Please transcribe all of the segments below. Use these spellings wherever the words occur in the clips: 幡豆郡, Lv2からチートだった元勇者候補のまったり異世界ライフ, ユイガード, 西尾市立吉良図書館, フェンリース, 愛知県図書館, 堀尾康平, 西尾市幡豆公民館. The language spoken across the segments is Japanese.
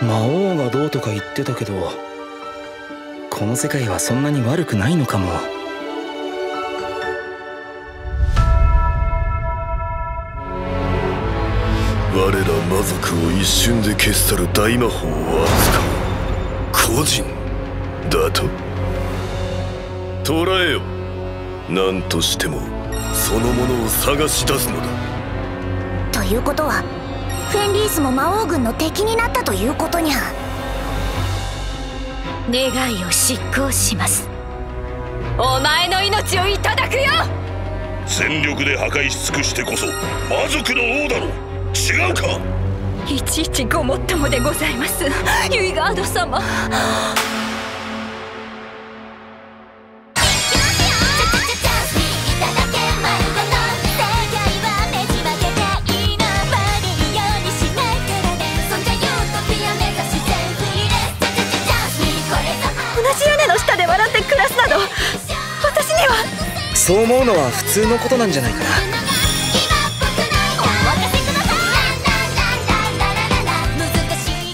魔王がどうとか言ってたけど、この世界はそんなに悪くないのかも。我ら魔族を一瞬で消し去る大魔法を扱う個人だと捕らえよ。何としてもそのものを探し出すのだ。ということはフェンリースも魔王軍の敵になったということにゃ。願いを執行します。お前の命をいただくよ。全力で破壊し尽くしてこそ魔族の王だろう。違うか。いちいちごもっともでございます、ユイガード様。そう思うのは普通のことなんじゃないかな。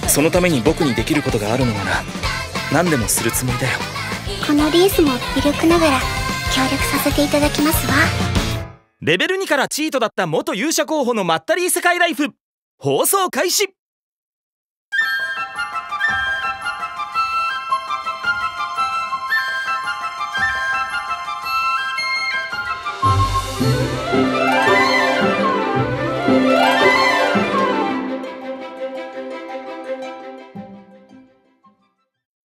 そのために僕にできることがあるのなら何でもするつもりだよ。このリースも微力ながら協力させていただきますわ。レベル2からチートだった元勇者候補のまったり異世界ライフ、放送開始。